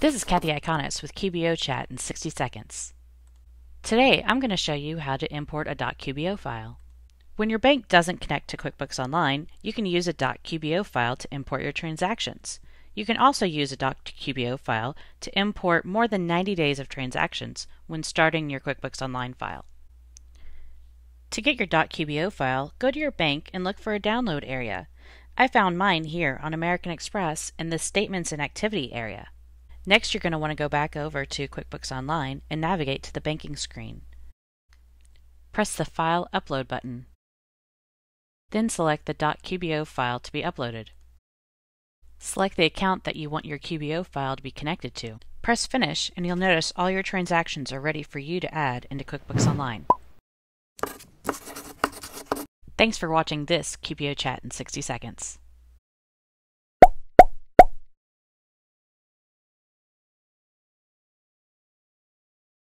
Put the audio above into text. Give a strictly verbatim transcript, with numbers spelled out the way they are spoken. This is Kathy Iconis with Q B O Chat in sixty seconds. Today I'm going to show you how to import a .qbo file. When your bank doesn't connect to QuickBooks Online, you can use a .qbo file to import your transactions. You can also use a .qbo file to import more than ninety days of transactions when starting your QuickBooks Online file. To get your .qbo file, go to your bank and look for a download area. I found mine here on American Express in the Statements and Activity area. Next, you're going to want to go back over to QuickBooks Online and navigate to the banking screen. Press the File Upload button. Then select the .qbo file to be uploaded. Select the account that you want your Q B O file to be connected to. Press Finish, and you'll notice all your transactions are ready for you to add into QuickBooks Online. Thanks for watching this Q B O Chat in sixty seconds.